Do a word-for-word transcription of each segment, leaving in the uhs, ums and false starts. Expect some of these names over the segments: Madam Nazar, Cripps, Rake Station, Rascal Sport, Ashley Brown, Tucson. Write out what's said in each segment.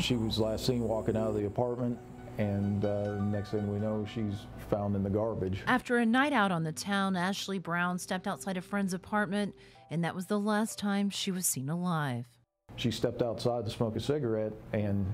She was last seen walking out of the apartment, and uh, next thing we know, she's found in the garbage. After a night out on the town, Ashley Brown stepped outside a friend's apartment, and that was the last time she was seen alive. She stepped outside to smoke a cigarette, and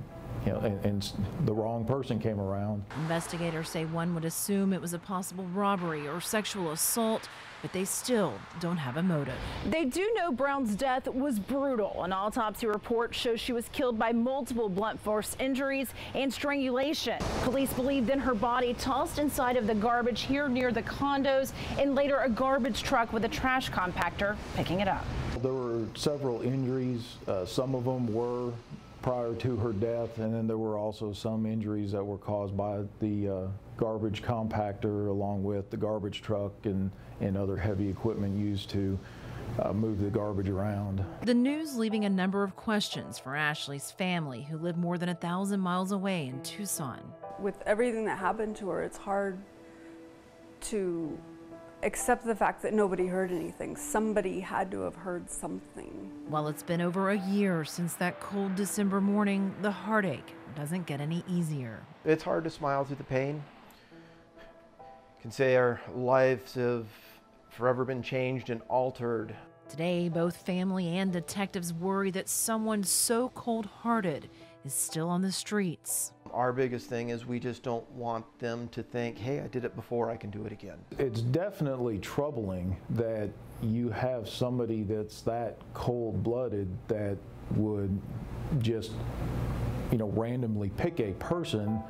you know, and, and the wrong person came around. Investigators say one would assume it was a possible robbery or sexual assault, but they still don't have a motive. They do know Brown's death was brutal. An autopsy report shows she was killed by multiple blunt force injuries and strangulation. Police believe then her body tossed inside of the garbage here near the condos, and later a garbage truck with a trash compactor picking it up. There were several injuries. Uh, some of them were prior to her death, and then there were also some injuries that were caused by the uh, garbage compactor, along with the garbage truck and, and other heavy equipment used to uh, move the garbage around. The news leaving a number of questions for Ashley's family, who live more than a thousand miles away in Tucson. With everything that happened to her, it's hard to accept the fact that nobody heard anything. Somebody had to have heard something. While it's been over a year since that cold December morning, the heartache doesn't get any easier. It's hard to smile through the pain. You can say our lives have forever been changed and altered. Today, both family and detectives worry that someone so cold-hearted is still on the streets. Our biggest thing is we just don't want them to think, hey, I did it before, I can do it again. It's definitely troubling that you have somebody that's that cold-blooded that would just, you know, randomly pick a person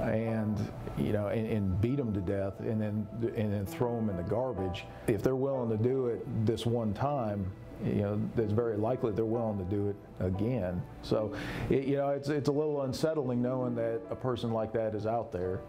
and, you know, and, and beat them to death and then, and then throw them in the garbage. If they're willing to do it this one time, you know, it's very likely they're willing to do it again. So, it, you know, it's, it's a little unsettling knowing that a person like that is out there.